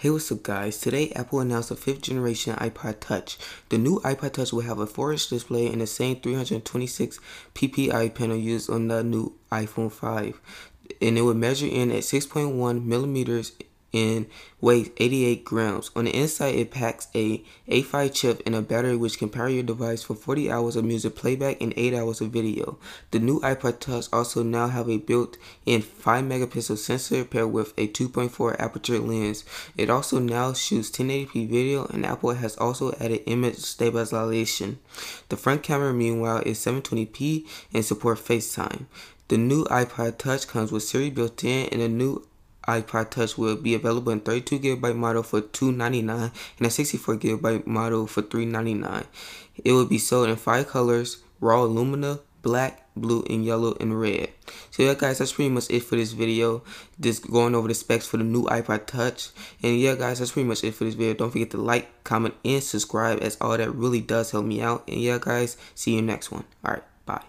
Hey, what's up guys? Today Apple announced the 5th generation iPod Touch. The new iPod Touch will have a 4-inch display and the same 326 ppi panel used on the new iPhone 5. And it will measure in at 6.1 millimeters and weighs 88 grams. On the inside, it packs a A5 chip and a battery which can power your device for 40 hours of music playback and 8 hours of video. The new iPod Touch also now have a built-in 5-megapixel sensor paired with a 2.4 aperture lens. It also now shoots 1080p video, and Apple has also added image stabilization. The front camera, meanwhile, is 720p and supports FaceTime. The new iPod Touch comes with Siri built in, and the new iPod Touch will be available in 32GB model for $299 and a 64GB model for $399. It will be sold in 5 colors: raw alumina, black, blue, and yellow, and red. So yeah guys, that's pretty much it for this video, just going over the specs for the new iPod Touch. And yeah guys, that's pretty much it for this video. Don't forget to like, comment, and subscribe, as all that really does help me out. And yeah guys, see you next one. Alright, bye.